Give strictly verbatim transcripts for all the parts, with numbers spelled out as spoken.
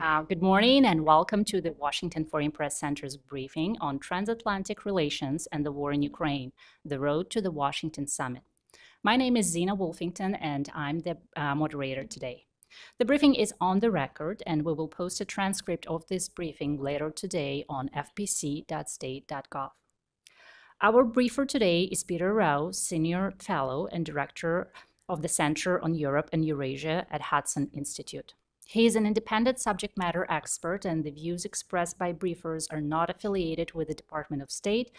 Uh, good morning and welcome to the Washington Foreign Press Center's briefing on transatlantic relations and the war in Ukraine, the road to the Washington summit. My name is Zena Wolfington and I'm the uh, moderator today. The briefing is on the record and we will post a transcript of this briefing later today on f p c dot state dot gov. Our briefer today is Peter Rao, Senior Fellow and Director of the Center on Europe and Eurasia at Hudson Institute. He is an independent subject matter expert, and the views expressed by briefers are not affiliated with the Department of State,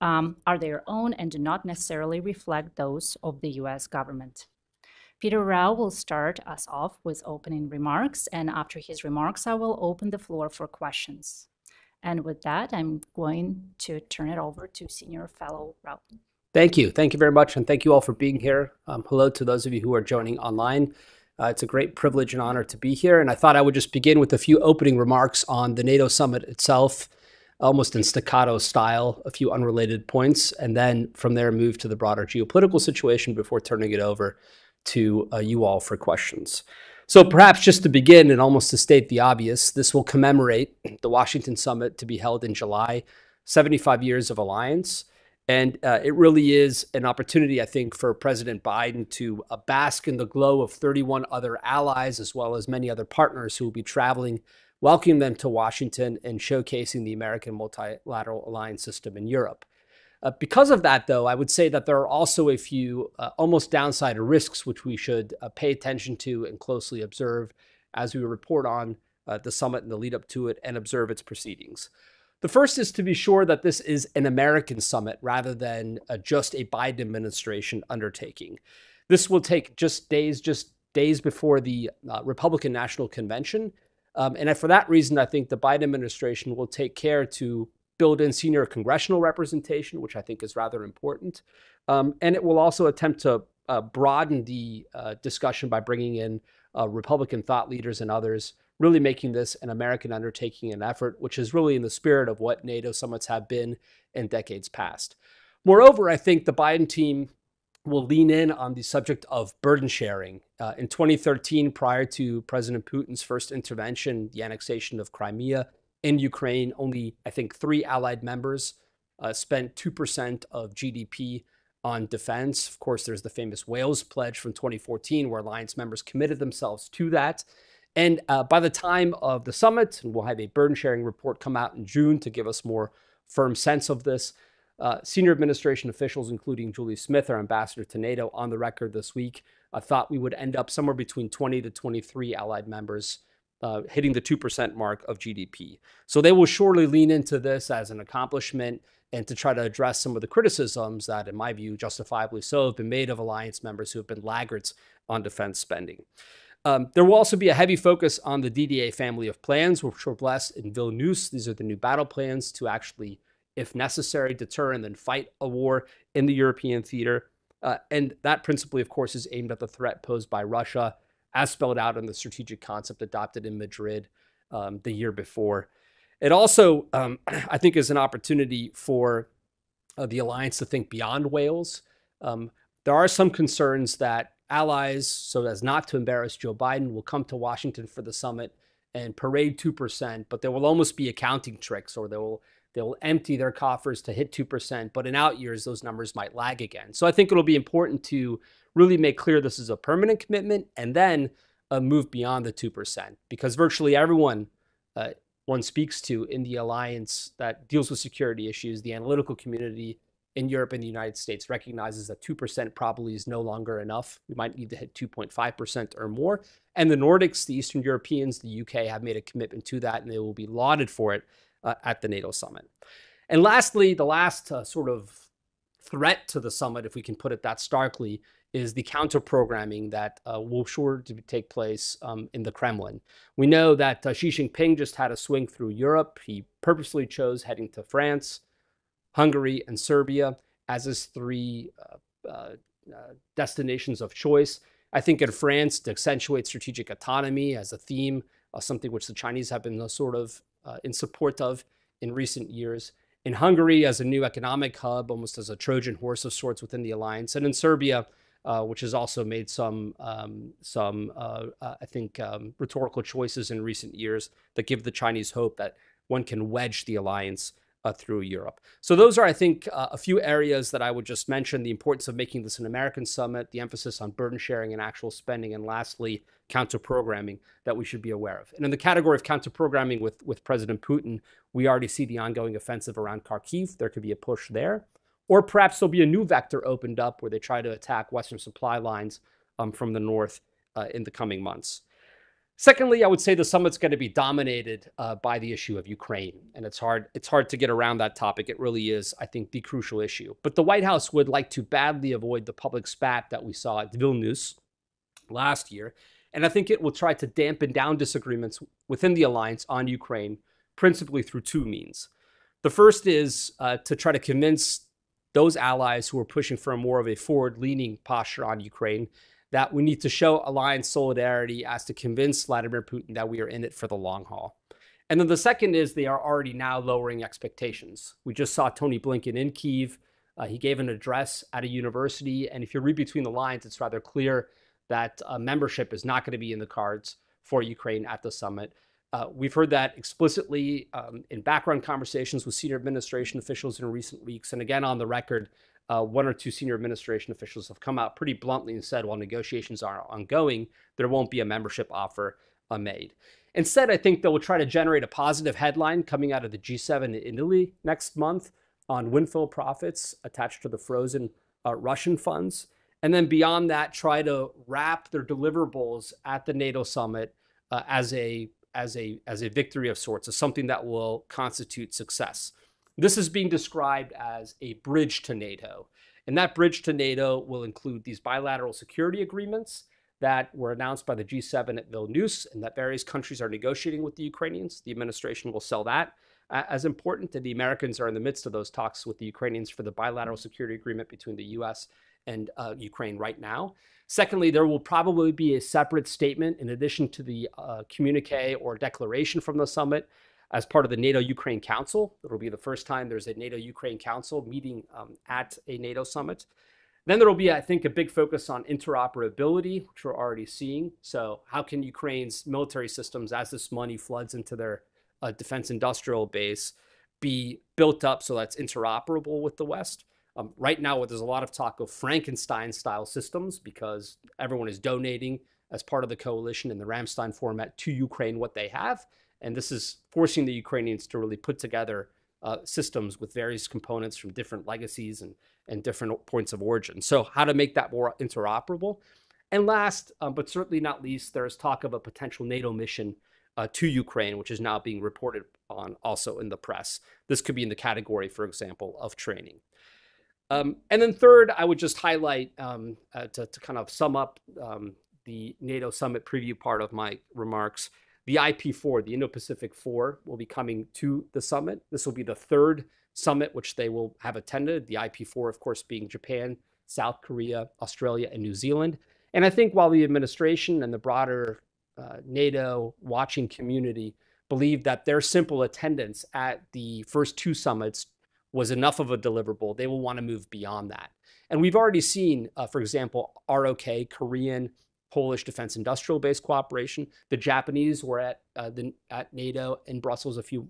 um, are their own, and do not necessarily reflect those of the U S government. Peter Rao will start us off with opening remarks, and after his remarks, I will open the floor for questions. And with that, I'm going to turn it over to Senior Fellow Rao. Thank you. Thank you very much, and thank you all for being here. Um, hello to those of you who are joining online. Uh, it's a great privilege and honor to be here, and I thought I would just begin with a few opening remarks on the NATO summit itself, almost in staccato style, a few unrelated points, and then from there move to the broader geopolitical situation before turning it over to uh, you all for questions. So perhaps just to begin and almost to state the obvious, this will commemorate the Washington summit to be held in July, seventy-five years of alliance. And uh, it really is an opportunity, I think, for President Biden to uh, bask in the glow of thirty-one other allies, as well as many other partners who will be traveling, welcoming them to Washington and showcasing the American multilateral alliance system in Europe. Uh, because of that, though, I would say that there are also a few uh, almost downside risks, which we should uh, pay attention to and closely observe as we report on uh, the summit and the lead up to it and observe its proceedings. The first is to be sure that this is an American summit rather than uh, just a Biden administration undertaking. This will take just days, just days before the uh, Republican National Convention. Um, and for that reason, I think the Biden administration will take care to build in senior congressional representation, which I think is rather important. Um, and it will also attempt to uh, broaden the uh, discussion by bringing in uh, Republican thought leaders and others, really making this an American undertaking and effort, which is really in the spirit of what NATO summits have been in decades past. Moreover, I think the Biden team will lean in on the subject of burden sharing. Uh, in twenty thirteen, prior to President Putin's first intervention, the annexation of Crimea in Ukraine, only, I think, three allied members uh, spent two percent of G D P on defense. Of course, there's the famous Wales pledge from twenty fourteen, where alliance members committed themselves to that. And uh, by the time of the summit, and we'll have a burden sharing report come out in June to give us more firm sense of this, uh, senior administration officials, including Julie Smith, our ambassador to NATO, on the record this week, uh, thought we would end up somewhere between twenty to twenty-three allied members uh, hitting the two percent mark of G D P. So they will surely lean into this as an accomplishment and to try to address some of the criticisms that, in my view, justifiably so, have been made of alliance members who have been laggards on defense spending. Um, there will also be a heavy focus on the D D A family of plans, which were blessed in Vilnius. These are the new battle plans to actually, if necessary, deter and then fight a war in the European theater. Uh, and that principally, of course, is aimed at the threat posed by Russia, as spelled out in the strategic concept adopted in Madrid um, the year before. It also, um, I think, is an opportunity for uh, the alliance to think beyond Wales. Um, there are some concerns that allies, so as not to embarrass Joe Biden, will come to Washington for the summit and parade two percent, but there will almost be accounting tricks, or they will they'll empty their coffers to hit two percent, but in out years, those numbers might lag again. So I think it'll be important to really make clear this is a permanent commitment and then uh, move beyond the two percent, because virtually everyone uh, one speaks to in the alliance that deals with security issues, the analytical community in Europe and the United States, recognizes that two percent probably is no longer enough. We might need to hit two point five percent or more. And the Nordics, the Eastern Europeans, the U K have made a commitment to that, and they will be lauded for it uh, at the NATO summit. And lastly, the last uh, sort of threat to the summit, if we can put it that starkly, is the counter-programming that uh, will sure to take place um, in the Kremlin. We know that uh, Xi Jinping just had a swing through Europe. He purposely chose heading to France, Hungary, and Serbia as his three uh, uh, destinations of choice. I think in France, to accentuate strategic autonomy as a theme, uh, something which the Chinese have been sort of uh, in support of in recent years. In Hungary, as a new economic hub, almost as a Trojan horse of sorts within the alliance. And in Serbia, uh, which has also made some, um, some uh, uh, I think, um, rhetorical choices in recent years that give the Chinese hope that one can wedge the alliance uh, through Europe. So those are, I think, uh, a few areas that I would just mention: the importance of making this an American summit, the emphasis on burden sharing and actual spending, and lastly, counter-programming that we should be aware of. And in the category of counter-programming with, with President Putin, we already see the ongoing offensive around Kharkiv. There could be a push there. Or perhaps there'll be a new vector opened up where they try to attack Western supply lines um, from the north uh, in the coming months. Secondly, I would say the summit's going to be dominated uh, by the issue of Ukraine. And it's hard, it's hard to get around that topic. It really is, I think, the crucial issue. But the White House would like to badly avoid the public spat that we saw at Vilnius last year. And I think it will try to dampen down disagreements within the alliance on Ukraine, principally through two means. The first is uh, to try to convince those allies who are pushing for more of a forward-leaning posture on Ukraine that we need to show alliance solidarity as to convince Vladimir Putin that we are in it for the long haul. And then the second is they are already now lowering expectations. We just saw Tony Blinken in Kyiv. Uh, he gave an address at a university. And if you read between the lines, it's rather clear that uh, membership is not going to be in the cards for Ukraine at the summit. Uh, we've heard that explicitly um, in background conversations with senior administration officials in recent weeks. And again, on the record, uh, one or two senior administration officials have come out pretty bluntly and said, while negotiations are ongoing, there won't be a membership offer uh, made. Instead, I think they will try to generate a positive headline coming out of the G seven in Italy next month on windfall profits attached to the frozen uh, Russian funds. And then beyond that, try to wrap their deliverables at the NATO summit uh, as a as a as a victory of sorts, as something that will constitute success. This is being described as a bridge to NATO. And that bridge to NATO will include these bilateral security agreements that were announced by the G seven at Vilnius and that various countries are negotiating with the Ukrainians. The administration will sell that as important, and the Americans are in the midst of those talks with the Ukrainians for the bilateral security agreement between the U S and uh, Ukraine right now. Secondly, there will probably be a separate statement in addition to the uh, communique or declaration from the summit as part of the NATO-Ukraine Council. It'll be the first time there's a NATO-Ukraine Council meeting um, at a NATO summit. Then there will be, I think, a big focus on interoperability, which we're already seeing. So how can Ukraine's military systems, as this money floods into their uh, defense industrial base, be built up so that's interoperable with the West? Um, right now, there's a lot of talk of Frankenstein-style systems because everyone is donating as part of the coalition in the Ramstein format to Ukraine what they have. And this is forcing the Ukrainians to really put together uh, systems with various components from different legacies and, and different points of origin. So how to make that more interoperable. And last, um, but certainly not least, there's talk of a potential NATO mission Uh, to Ukraine, which is now being reported on also in the press. This could be in the category, for example, of training. Um, and then third, I would just highlight um, uh, to, to kind of sum up um, the NATO summit preview part of my remarks, the I P four, the Indo-Pacific four, will be coming to the summit. This will be the third summit which they will have attended, the I P four, of course, being Japan, South Korea, Australia, and New Zealand. And I think while the administration and the broader Uh, NATO watching community believed that their simple attendance at the first two summits was enough of a deliverable, they will want to move beyond that. And we've already seen, uh, for example, R O K, Korean, Polish defense industrial base cooperation. The Japanese were at, uh, the, at NATO in Brussels a few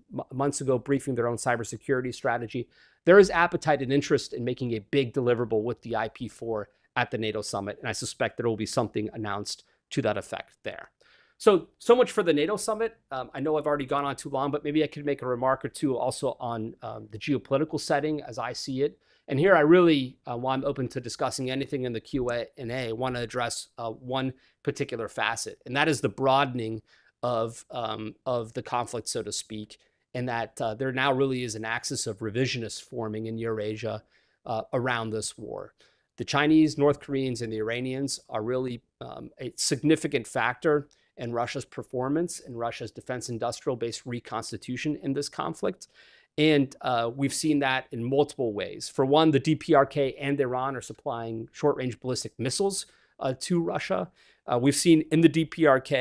months ago briefing their own cybersecurity strategy. There is appetite and interest in making a big deliverable with the I P four at the NATO summit, and I suspect there will be something announced to that effect there. So, so much for the NATO summit. Um, I know I've already gone on too long, but maybe I could make a remark or two also on um, the geopolitical setting as I see it. And here I really, uh, while I'm open to discussing anything in the Q and A, want to address uh, one particular facet, and that is the broadening of, um, of the conflict, so to speak, and that uh, there now really is an axis of revisionists forming in Eurasia uh, around this war. The Chinese, North Koreans, and the Iranians are really um, a significant factor and Russia's performance and Russia's defense industrial base reconstitution in this conflict. And uh, we've seen that in multiple ways. For one, the D P R K and Iran are supplying short-range ballistic missiles uh, to Russia. Uh, we've seen in the D P R K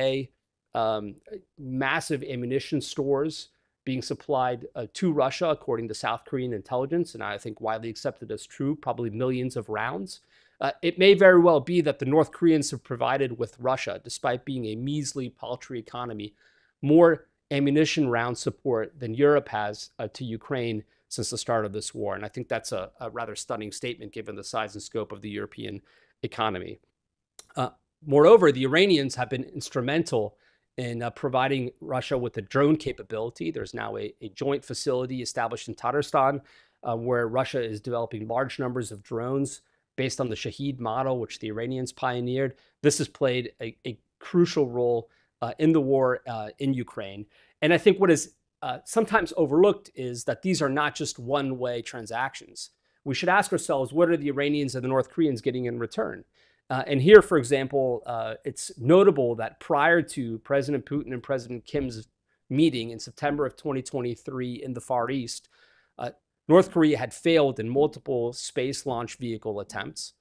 um, massive ammunition stores being supplied uh, to Russia, according to South Korean intelligence, and I think widely accepted as true, probably millions of rounds. Uh, it may very well be that the North Koreans have provided with Russia, despite being a measly, paltry economy, more ammunition round support than Europe has uh, to Ukraine since the start of this war. And I think that's a, a rather stunning statement given the size and scope of the European economy. Uh, moreover, the Iranians have been instrumental in uh, providing Russia with a drone capability. There's now a, a joint facility established in Tatarstan uh, where Russia is developing large numbers of drones based on the Shahid model, which the Iranians pioneered. This has played a, a crucial role uh, in the war uh, in Ukraine. And I think what is uh, sometimes overlooked is that these are not just one-way transactions. We should ask ourselves, what are the Iranians and the North Koreans getting in return? Uh, and here, for example, uh, it's notable that prior to President Putin and President Kim's meeting in September of twenty twenty-three in the Far East, uh, North Korea had failed in multiple space launch vehicle attempts.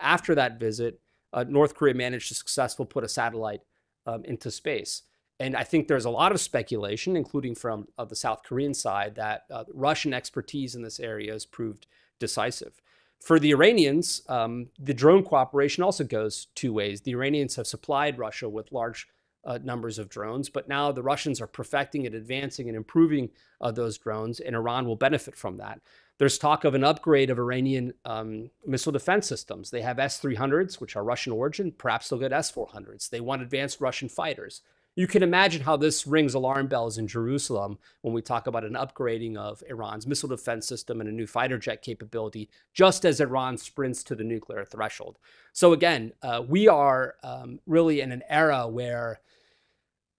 After that visit, uh, North Korea managed to successfully put a satellite um, into space. And I think there's a lot of speculation, including from uh, the South Korean side, that uh, Russian expertise in this area has proved decisive. For the Iranians, um, the drone cooperation also goes two ways. The Iranians have supplied Russia with large uh, numbers of drones, but now the Russians are perfecting and advancing and improving uh, those drones, and Iran will benefit from that. There's talk of an upgrade of Iranian um, missile defense systems. They have S three hundreds, which are Russian origin. Perhaps they'll get S four hundreds. They want advanced Russian fighters. You can imagine how this rings alarm bells in Jerusalem when we talk about an upgrading of Iran's missile defense system and a new fighter jet capability, just as Iran sprints to the nuclear threshold. So again, uh, we are um, really in an era where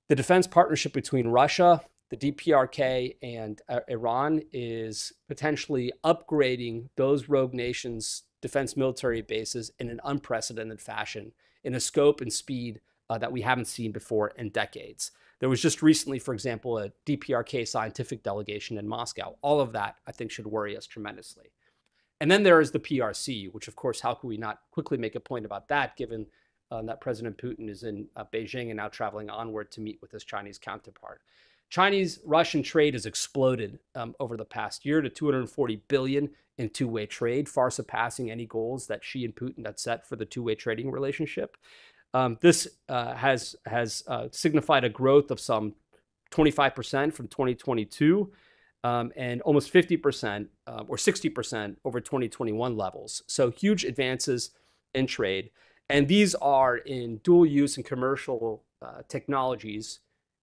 the defense partnership between Russia, the D P R K, and uh, Iran is potentially upgrading those rogue nations' defense military bases in an unprecedented fashion, in a scope and speed Uh, that we haven't seen before in decades. There was just recently, for example, a D P R K scientific delegation in Moscow. All of that, I think, should worry us tremendously. And then there is the P R C, which, of course, how can we not quickly make a point about that, given uh, that President Putin is in uh, Beijing and now traveling onward to meet with his Chinese counterpart. Chinese-Russian trade has exploded um, over the past year to two hundred forty billion dollars in two-way trade, far surpassing any goals that Xi and Putin had set for the two-way trading relationship. Um, this uh, has, has uh, signified a growth of some twenty-five percent from twenty twenty-two um, and almost fifty percent uh, or sixty percent over twenty twenty-one levels. So huge advances in trade. And these are in dual use and commercial uh, technologies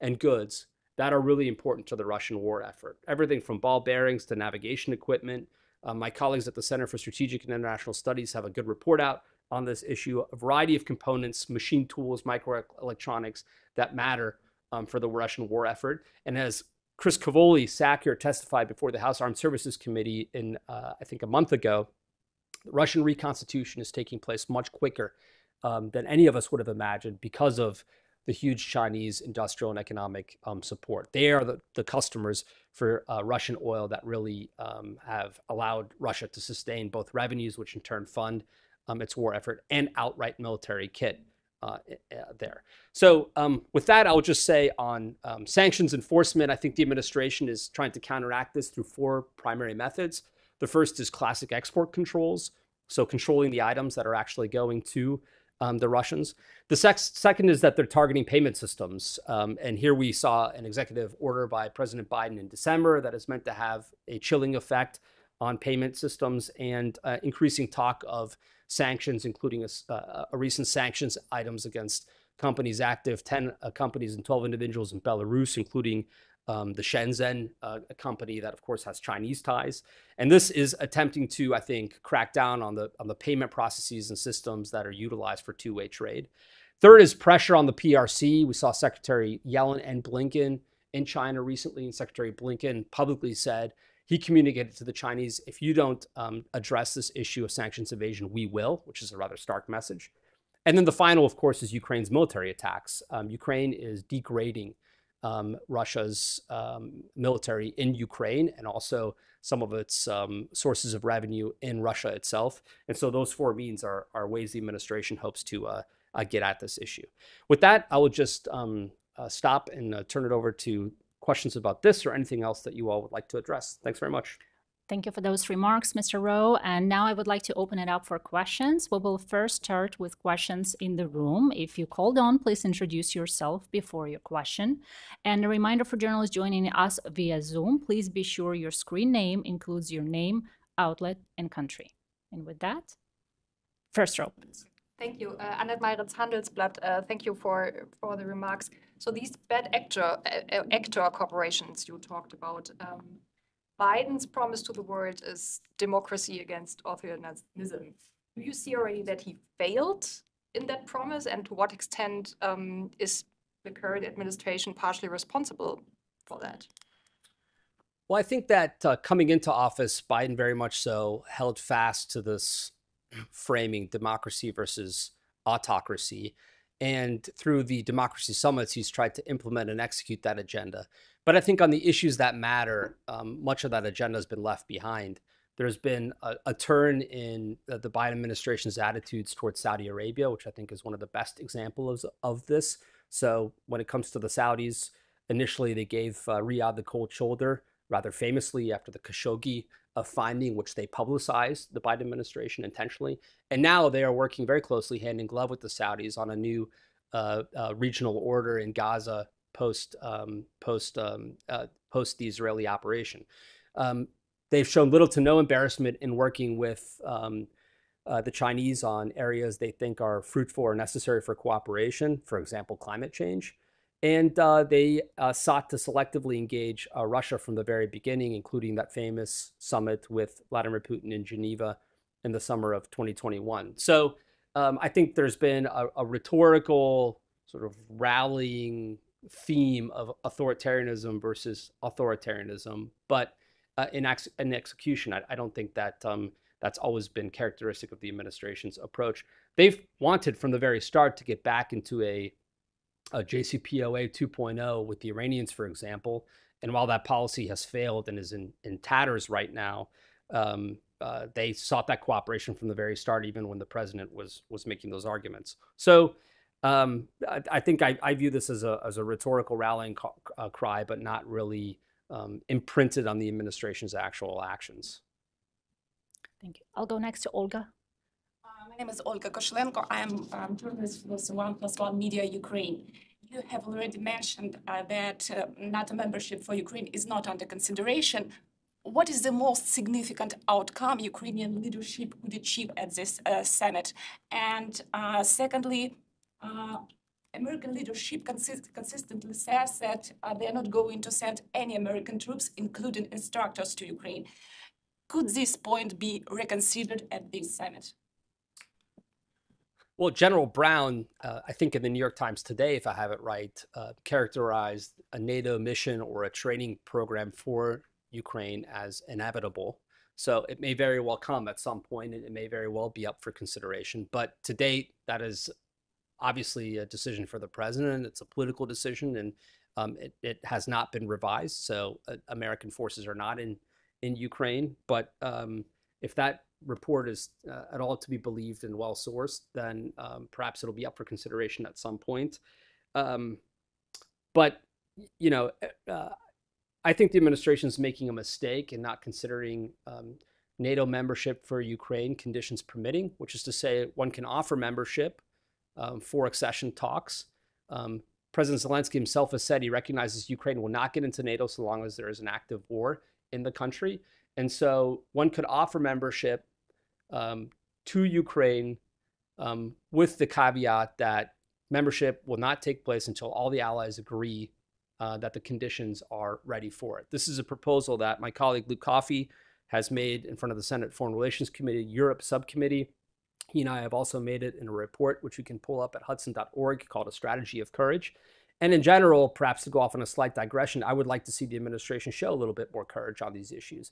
and goods that are really important to the Russian war effort. Everything from ball bearings to navigation equipment. Uh, my colleagues at the Center for Strategic and International Studies have a good report out on this issue, a variety of components, machine tools, microelectronics that matter um, for the Russian war effort. And as Chris Cavoli Sackler testified before the House Armed Services Committee in, uh, I think, a month ago, the Russian reconstitution is taking place much quicker um, than any of us would have imagined because of the huge Chinese industrial and economic um, support. They are the, the customers for uh, Russian oil that really um, have allowed Russia to sustain both revenues, which in turn fund Um, its war effort, and outright military kit uh, uh, there. So um, with that, I'll just say on um, sanctions enforcement, I think the administration is trying to counteract this through four primary methods. The first is classic export controls, so controlling the items that are actually going to um, the Russians. The sex second is that they're targeting payment systems. Um, and here we saw an executive order by President Biden in December that is meant to have a chilling effect on payment systems and uh, increasing talk of sanctions, including a, uh, a recent sanctions items against companies active, ten uh, companies and twelve individuals in Belarus, including um, the Shenzhen uh, company that, of course, has Chinese ties. And this is attempting to, I think, crack down on the, on the payment processes and systems that are utilized for two-way trade. Third is pressure on the P R C. We saw Secretary Yellen and Blinken in China recently, and Secretary Blinken publicly said, he communicated to the Chinese, if you don't um, address this issue of sanctions evasion, we will, which is a rather stark message. And then the final, of course, is Ukraine's military attacks. Um, Ukraine is degrading um, Russia's um, military in Ukraine and also some of its um, sources of revenue in Russia itself. And so those four means are, are ways the administration hopes to uh, uh, get at this issue. With that, I will just um, uh, stop and uh, turn it over to questions about this or anything else that you all would like to address. Thanks very much. Thank you for those remarks, Mister Rao. And now I would like to open it up for questions. We will first start with questions in the room. If you called on, please introduce yourself before your question. And a reminder for journalists joining us via Zoom, please be sure your screen name includes your name, outlet, and country. And with that, first row, please. Thank you. Uh, Annette Meiritz, Handelsblatt. Uh, thank you for, for the remarks. So these bad actor, uh, actor corporations you talked about, um, Biden's promise to the world is democracy against authoritarianism. Do you see already that he failed in that promise? And to what extent um, is the current administration partially responsible for that? Well, I think that uh, coming into office, Biden very much so held fast to this framing democracy versus autocracy. And through the democracy summits, he's tried to implement and execute that agenda. But I think on the issues that matter, um, much of that agenda has been left behind. There's been a, a turn in the, the Biden administration's attitudes towards Saudi Arabia, which I think is one of the best examples of, of this. So when it comes to the Saudis, initially they gave uh, Riyadh the cold shoulder, rather famously after the Khashoggi uh, finding, which they publicized, the Biden administration intentionally. And now they are working very closely hand in glove with the Saudis on a new uh, uh, regional order in Gaza post um, post um, uh, post the Israeli operation. Um, they've shown little to no embarrassment in working with um, uh, the Chinese on areas they think are fruitful or necessary for cooperation, for example, climate change. And uh, they uh, sought to selectively engage uh, Russia from the very beginning, including that famous summit with Vladimir Putin in Geneva in the summer of twenty twenty-one. So um, I think there's been a, a rhetorical sort of rallying theme of authoritarianism versus authoritarianism, but uh, in, ex in execution, I, I don't think that um, that's always been characteristic of the administration's approach. They've wanted from the very start to get back into a, a J C P O A two point oh with the Iranians, for example. And while that policy has failed and is in, in tatters right now, um, uh, they sought that cooperation from the very start, even when the president was was making those arguments. So. Um, I, I think I, I view this as a, as a rhetorical rallying uh, cry, but not really um, imprinted on the administration's actual actions. Thank you. I'll go next to Olga. Uh, my name is Olga Koshlenko. I am um, journalist with One Plus One Media Ukraine. You have already mentioned uh, that uh, NATO membership for Ukraine is not under consideration. What is the most significant outcome Ukrainian leadership could achieve at this uh, summit? And uh, secondly, Uh, American leadership consist consistently says that uh, they are not going to send any American troops, including instructors, to Ukraine. Could this point be reconsidered at this summit? Well, General Brown, uh, I think in the New York Times today, if I have it right, uh, characterized a NATO mission or a training program for Ukraine as inevitable. So it may very well come at some point, and it may very well be up for consideration. But to date, that is obviously a decision for the president. It's a political decision, and um, it, it has not been revised. So uh, American forces are not in, in Ukraine. But um, if that report is uh, at all to be believed and well-sourced, then um, perhaps it'll be up for consideration at some point. Um, but, you know, uh, I think the administration's making a mistake in not considering um, NATO membership for Ukraine, conditions permitting, which is to say one can offer membership Um, for accession talks. Um, President Zelensky himself has said he recognizes Ukraine will not get into NATO so long as there is an active war in the country. And so one could offer membership um, to Ukraine um, with the caveat that membership will not take place until all the allies agree uh, that the conditions are ready for it. This is a proposal that my colleague Luke Coffey has made in front of the Senate Foreign Relations Committee, Europe Subcommittee. He and I have also made it in a report, which you can pull up at hudson dot org, called A Strategy of Courage. And in general, perhaps to go off on a slight digression, I would like to see the administration show a little bit more courage on these issues.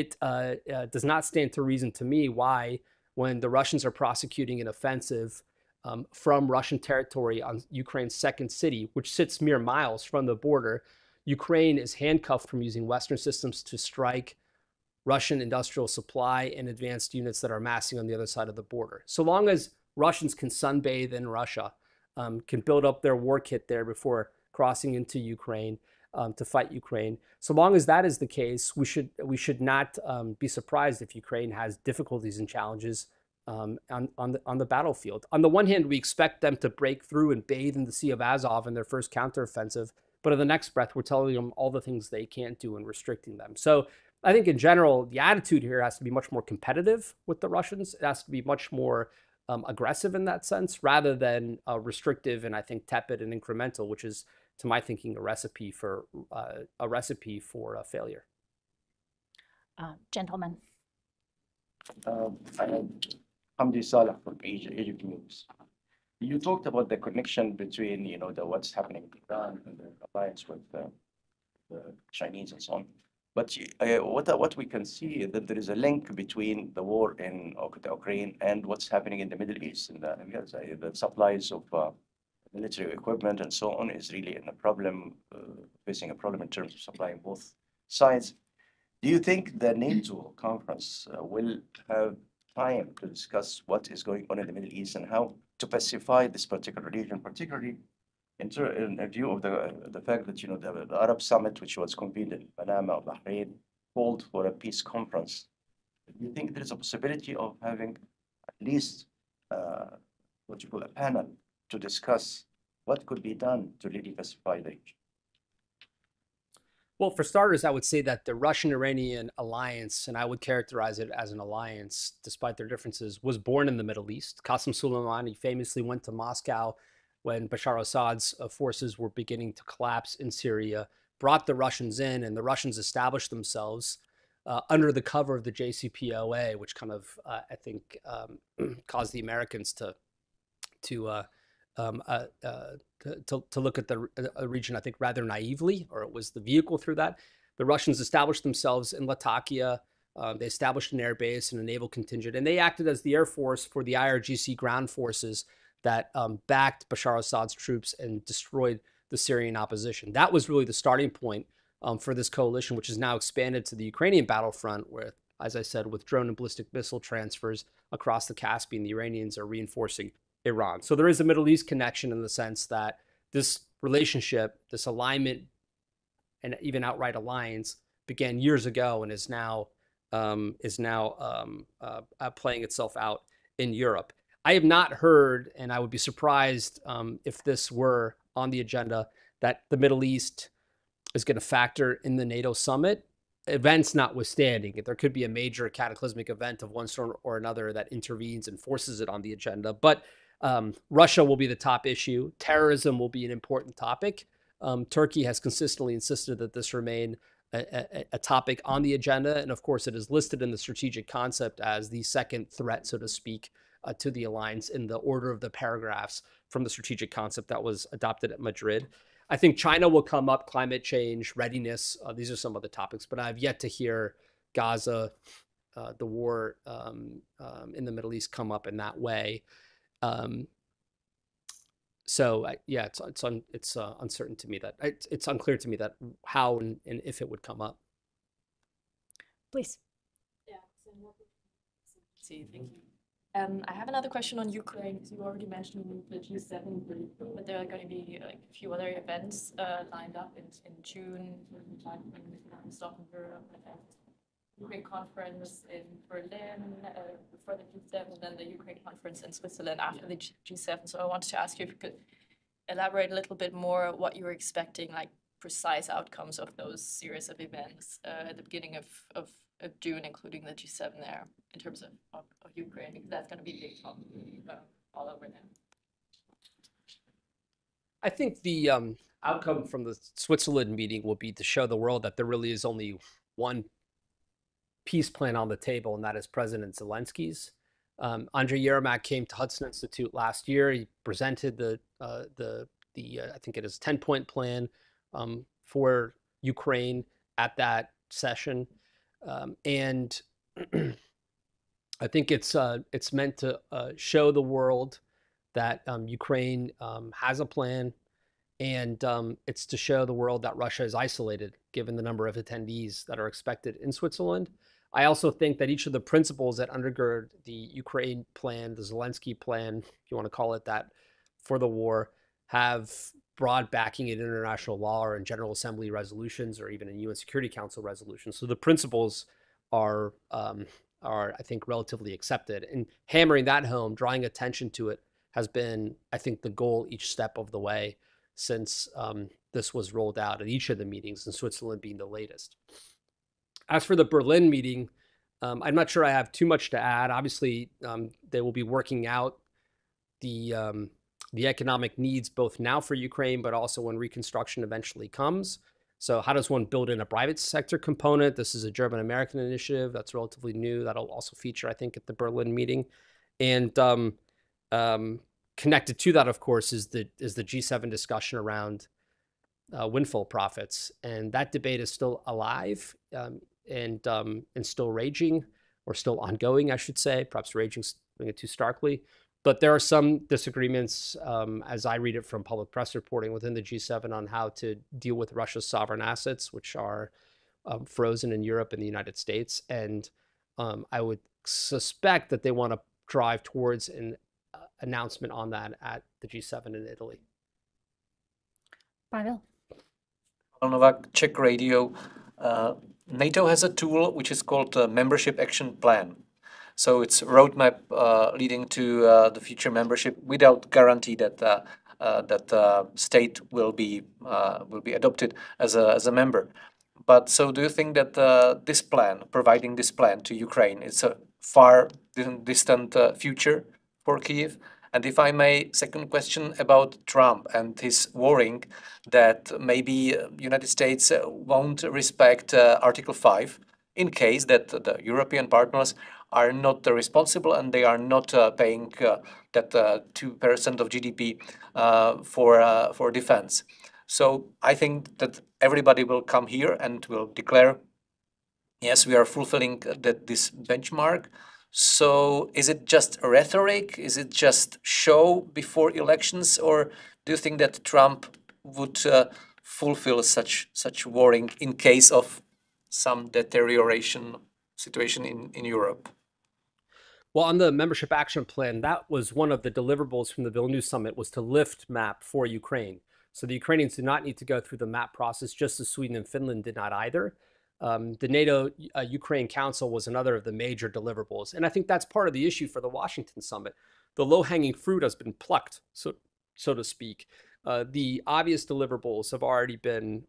It uh, uh, does not stand to reason to me why, when the Russians are prosecuting an offensive um, from Russian territory on Ukraine's second city, which sits mere miles from the border, Ukraine is handcuffed from using Western systems to strike Russian industrial supply and advanced units that are massing on the other side of the border. So long as Russians can sunbathe in Russia, um, can build up their war kit there before crossing into Ukraine, um, to fight Ukraine. So long as that is the case, we should we should not um, be surprised if Ukraine has difficulties and challenges um, on on the, on the battlefield. On the one hand, we expect them to break through and bathe in the Sea of Azov in their first counteroffensive, but in the next breath, we're telling them all the things they can't do and restricting them. So I think in general, the attitude here has to be much more competitive with the Russians. It has to be much more um, aggressive in that sense, rather than uh, restrictive and I think tepid and incremental, which is, to my thinking, a recipe for uh, a recipe for uh, failure. Uh, gentlemen. Uh, I had Hamdi Salah from Asia, Egypt News. You talked about the connection between, you know, the what's happening in Iran and the alliance with uh, the Chinese and so on. But uh, what, what we can see is that there is a link between the war in the Ukraine and what's happening in the Middle East. And the, the supplies of uh, military equipment and so on is really in a problem, uh, facing a problem in terms of supplying both sides. Do you think the NATO conference uh, will have time to discuss what is going on in the Middle East and how to pacify this particular region, particularly in, in view of the, uh, the fact that, you know, the, the Arab summit, which was convened in Panama or Bahrain, called for a peace conference? Do you think there is a possibility of having at least uh, what you call a panel to discuss what could be done to really pacify the region? Well, for starters, I would say that the Russian-Iranian alliance, and I would characterize it as an alliance, despite their differences, was born in the Middle East. Qasem Soleimani famously went to Moscow when Bashar Assad's forces were beginning to collapse in Syria, brought the Russians in, and the Russians established themselves uh, under the cover of the J C P O A, which kind of, uh, I think, um, caused the Americans to to uh, um, uh, uh, to, to look at the uh, region, I think, rather naively, or it was the vehicle through that. The Russians established themselves in Latakia. Uh, they established an air base and a naval contingent, and they acted as the air force for the I R G C ground forces that um, backed Bashar Assad's troops and destroyed the Syrian opposition. That was really the starting point um, for this coalition, which is now expanded to the Ukrainian battlefront with, as I said, with drone and ballistic missile transfers across the Caspian. The Iranians are reinforcing Iran. So there is a Middle East connection in the sense that this relationship, this alignment, and even outright alliance began years ago and is now, um, is now um, uh, playing itself out in Europe. I have not heard, and I would be surprised um, if this were on the agenda, that the Middle East is going to factor in the NATO summit, events notwithstanding. There could be a major cataclysmic event of one sort or another that intervenes and forces it on the agenda. But um, Russia will be the top issue. Terrorism will be an important topic. Um, Turkey has consistently insisted that this remain a, a, a topic on the agenda. And of course, it is listed in the strategic concept as the second threat, so to speak, Uh, to the alliance in the order of the paragraphs from the strategic concept that was adopted at Madrid. I think China will come up, climate change, readiness. Uh, these are some of the topics, but I've yet to hear Gaza, uh, the war um, um, in the Middle East come up in that way. Um, so I, yeah, it's it's, un, it's uh, uncertain to me that, it's, it's unclear to me that how and, and if it would come up. Please. Yeah, so thank you. Um, I have another question on Ukraine, because you already mentioned the G seven, but there are going to be like a few other events uh, lined up in, in June, in Stockholm, Ukraine conference in Berlin uh, before the G seven, and then the Ukraine conference in Switzerland after the G seven. So I wanted to ask you if you could elaborate a little bit more what you were expecting, like precise outcomes of those series of events uh, at the beginning of, of of June, including the G seven there, in terms of, of, of Ukraine, because that's going to be a big talk uh, all over now. I think the um, outcome from the Switzerland meeting will be to show the world that there really is only one peace plan on the table, and that is President Zelensky's. Um, Andriy Yermak came to Hudson Institute last year. He presented the, uh, the, the uh, I think it is ten-point plan um, for Ukraine at that session. Um, and I think it's uh, it's meant to uh, show the world that um, Ukraine um, has a plan, and um, it's to show the world that Russia is isolated, given the number of attendees that are expected in Switzerland. I also think that each of the principles that undergird the Ukraine plan, the Zelensky plan, if you want to call it that, for the war, have broad backing in international law or in General Assembly resolutions or even in U N Security Council resolutions. So the principles are, um, are I think, relatively accepted. And hammering that home, drawing attention to it, has been, I think, the goal each step of the way since um, this was rolled out at each of the meetings, and Switzerland being the latest. As for the Berlin meeting, um, I'm not sure I have too much to add. Obviously, um, they will be working out the um, the economic needs both now for Ukraine, but also when reconstruction eventually comes. So how does one build in a private sector component? This is a German-American initiative that's relatively new. That'll also feature, I think, at the Berlin meeting. And um, um, connected to that, of course, is the, is the G seven discussion around uh, windfall profits. And that debate is still alive um, and, um, and still raging, or still ongoing, I should say, perhaps raging it too starkly. But there are some disagreements, um, as I read it from public press reporting within the G seven, on how to deal with Russia's sovereign assets, which are um, frozen in Europe and the United States. And um, I would suspect that they want to drive towards an uh, announcement on that at the G seven in Italy. Pavel. Novak, Czech Radio. Uh, NATO has a tool which is called uh, Membership Action Plan. So it's a roadmap uh, leading to uh, the future membership, without guarantee that uh, uh, that uh, state will be uh, will be adopted as a as a member. But so, do you think that uh, this plan, providing this plan to Ukraine, is a far distant uh, future for Kyiv? And if I may, second question about Trump and his worrying that maybe United States won't respect uh, Article five in case that the European partners are not uh, responsible, and they are not uh, paying uh, that uh, two percent of G D P uh, for uh, for defense. So I think that everybody will come here and will declare, yes, we are fulfilling that this benchmark. So is it just rhetoric? Is it just show before elections, or do you think that Trump would uh, fulfill such such warning in case of some deterioration situation in in Europe? Well, on the membership action plan, that was one of the deliverables from the Vilnius summit, was to lift MAP for Ukraine. So the Ukrainians do not need to go through the MAP process, just as Sweden and Finland did not either. Um, the NATO uh, Ukraine Council was another of the major deliverables. And I think that's part of the issue for the Washington summit. The low-hanging fruit has been plucked, so, so to speak. Uh, the obvious deliverables have already been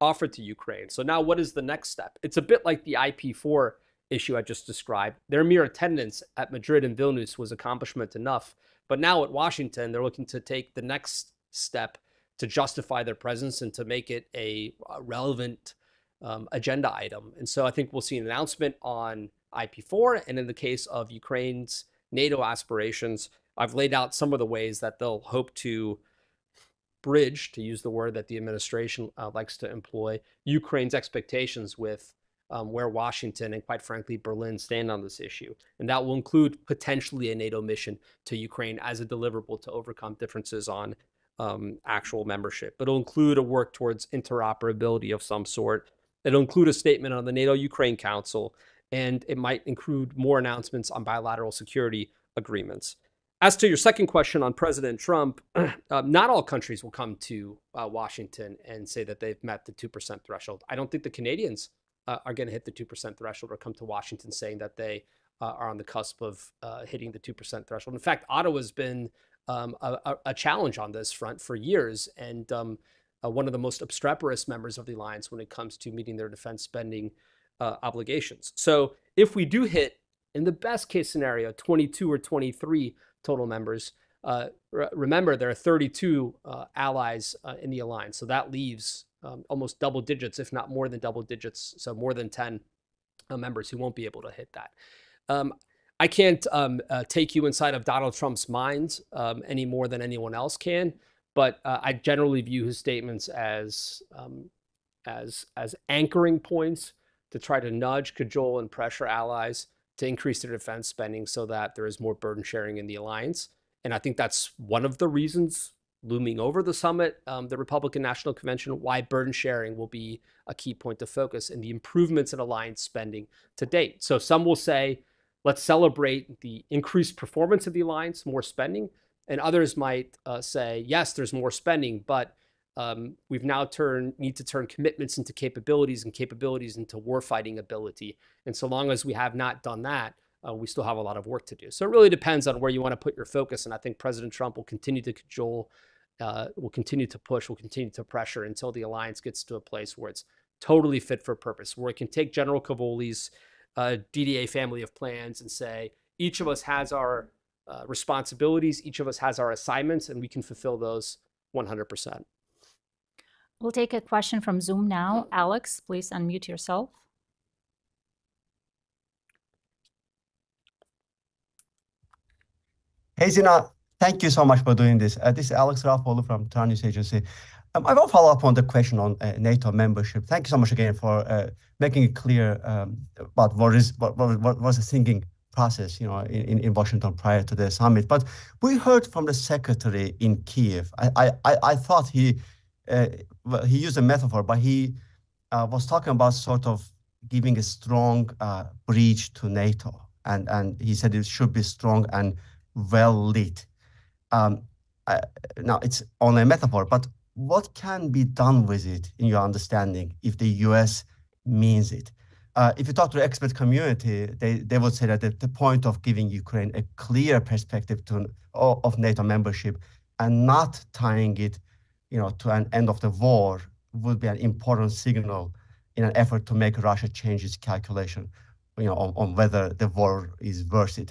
offered to Ukraine. So now what is the next step? It's a bit like the I P four issue I just described. Their mere attendance at Madrid and Vilnius was accomplishment enough. But now at Washington, they're looking to take the next step to justify their presence and to make it a relevant um, agenda item. And so I think we'll see an announcement on I P four. And in the case of Ukraine's NATO aspirations, I've laid out some of the ways that they'll hope to bridge, to use the word that the administration uh, likes to employ, Ukraine's expectations with um, where Washington and, quite frankly, Berlin stand on this issue. And that will include potentially a NATO mission to Ukraine as a deliverable to overcome differences on um, actual membership. It'll include a work towards interoperability of some sort. It'll include a statement on the NATO-Ukraine Council, and it might include more announcements on bilateral security agreements. As to your second question on President Trump, uh, not all countries will come to uh, Washington and say that they've met the two percent threshold. I don't think the Canadians uh, are going to hit the two percent threshold or come to Washington saying that they uh, are on the cusp of uh, hitting the two percent threshold. In fact, Ottawa's been um, a, a challenge on this front for years, and um, uh, one of the most obstreperous members of the alliance when it comes to meeting their defense spending uh, obligations. So if we do hit, in the best case scenario, twenty-two or twenty-three total members, uh, re remember there are thirty-two uh, allies uh, in the alliance. So that leaves um, almost double digits, if not more than double digits, so more than ten uh, members who won't be able to hit that. Um, I can't um, uh, take you inside of Donald Trump's mind um, any more than anyone else can, but uh, I generally view his statements as, um, as, as anchoring points to try to nudge, cajole, and pressure allies to increase their defense spending so that there is more burden sharing in the alliance. And I think that's one of the reasons looming over the summit, um, the Republican National Convention, why burden sharing will be a key point of focus and the improvements in alliance spending to date. So some will say, let's celebrate the increased performance of the alliance, more spending. And others might uh, say, yes, there's more spending, but um, we've now turned, need to turn commitments into capabilities and capabilities into warfighting ability. And so long as we have not done that, uh, we still have a lot of work to do. So it really depends on where you want to put your focus. And I think President Trump will continue to cajole, uh, will continue to push, will continue to pressure until the alliance gets to a place where it's totally fit for purpose, where it can take General Cavoli's uh, D D A family of plans and say, each of us has our Uh, responsibilities, each of us has our assignments, and we can fulfill those one hundred percent. We'll take a question from Zoom now. Alex, please unmute yourself. Hey, Zena, thank you so much for doing this. Uh, this is Alex Raffaello from Trans News Agency. Um, I will follow up on the question on uh, NATO membership. Thank you so much again for uh, making it clear um, about what is what, what, what was the thinking process, you know, in, in Washington prior to the summit. But we heard from the secretary in Kyiv. I I, I thought he uh, well, he used a metaphor, but he uh, was talking about sort of giving a strong uh, breach to NATO, and and he said it should be strong and well lit. Um, I, now it's only a metaphor, but what can be done with it, in your understanding, if the U S means it? Uh, if you talk to the expert community, they, they would say that the, the point of giving Ukraine a clear perspective to, of NATO membership and not tying it, you know, to an end of the war would be an important signal in an effort to make Russia change its calculation, you know, on, on whether the war is worth it.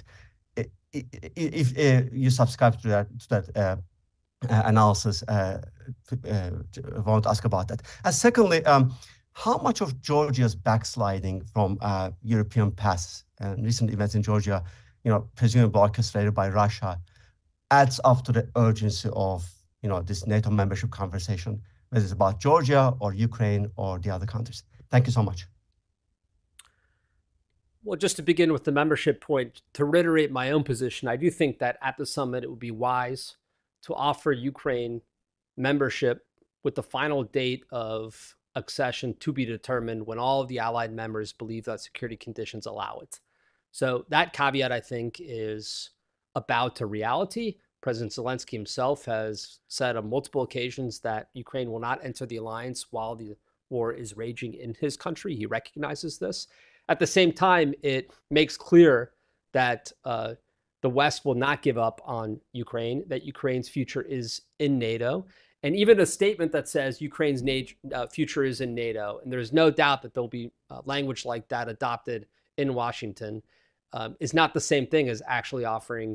If, if you subscribe to that, to that uh, analysis, uh, uh, I want to ask about that. And secondly, um, how much of Georgia's backsliding from uh, European paths and recent events in Georgia, you know, presumably orchestrated by Russia, adds up to the urgency of, you know, this NATO membership conversation, whether it's about Georgia or Ukraine or the other countries? Thank you so much. Well, just to begin with the membership point, to reiterate my own position, I do think that at the summit it would be wise to offer Ukraine membership with the final date of accession to be determined when all of the allied members believe that security conditions allow it. So that caveat, I think, is about to reality. President Zelensky himself has said on multiple occasions that Ukraine will not enter the alliance while the war is raging in his country. He recognizes this. At the same time, it makes clear that uh, the West will not give up on Ukraine, that Ukraine's future is in NATO. And even a statement that says Ukraine's uh, future is in NATO, and there's no doubt that there'll be uh, language like that adopted in Washington, um, is not the same thing as actually offering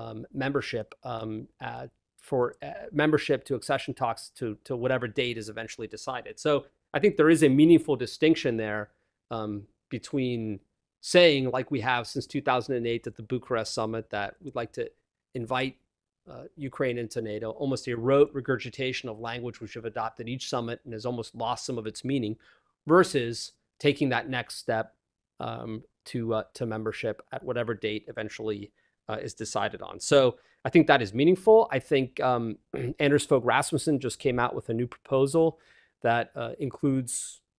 um, membership um, uh, for uh, membership to accession talks to, to whatever date is eventually decided. So I think there is a meaningful distinction there um, between saying, like we have since two thousand eight at the Bucharest summit, that we'd like to invite Uh, Ukraine into NATO, almost a rote regurgitation of language which have adopted each summit and has almost lost some of its meaning, versus taking that next step um, to uh, to membership at whatever date eventually uh, is decided on. So I think that is meaningful. I think um, Anders Fogh Rasmussen just came out with a new proposal that uh, includes,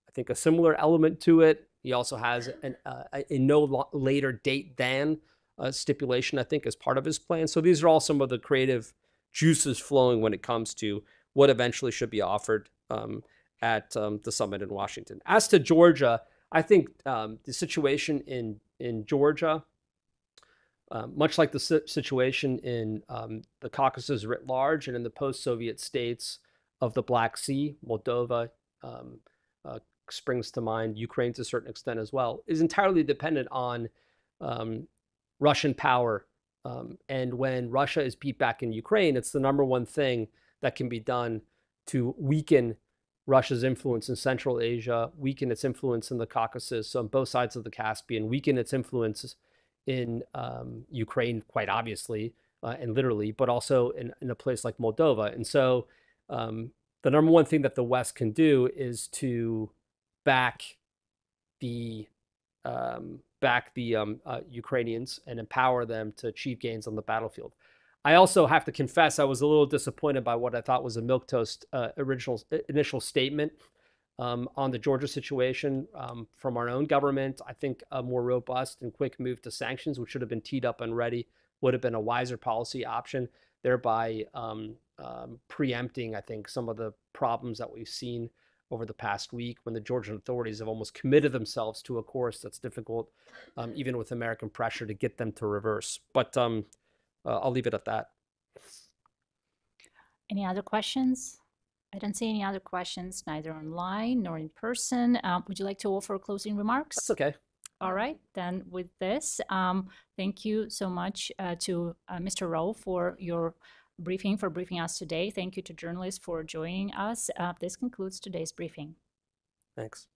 I think, a similar element to it. He also has an, uh, a no later date than Uh, stipulation, I think, as part of his plan. So these are all some of the creative juices flowing when it comes to what eventually should be offered um, at um, the summit in Washington. As to Georgia, I think um, the situation in, in Georgia, uh, much like the si situation in um, the Caucasus writ large and in the post-Soviet states of the Black Sea, Moldova um, uh, springs to mind, Ukraine to a certain extent as well, is entirely dependent on um, Russian power. Um, and when Russia is beat back in Ukraine, it's the number one thing that can be done to weaken Russia's influence in Central Asia, weaken its influence in the Caucasus, so on both sides of the Caspian, weaken its influence in um, Ukraine, quite obviously, uh, and literally, but also in, in a place like Moldova. And so um, the number one thing that the West can do is to back the um, back the um, uh, Ukrainians and empower them to achieve gains on the battlefield. I also have to confess, I was a little disappointed by what I thought was a milquetoast uh, original initial statement um, on the Georgia situation um, from our own government. I think a more robust and quick move to sanctions, which should have been teed up and ready, would have been a wiser policy option. thereby um, um, preempting, I think, some of the problems that we've seen over the past week when the Georgian authorities have almost committed themselves to a course that's difficult, um, even with American pressure, to get them to reverse. But um, uh, I'll leave it at that. Any other questions? I don't see any other questions, neither online nor in person. Um, would you like to offer closing remarks? That's okay. All right, then with this, um, thank you so much uh, to uh, Mister Rao for your briefing, for briefing us today. Thank you to journalists for joining us. Uh, this concludes today's briefing. Thanks.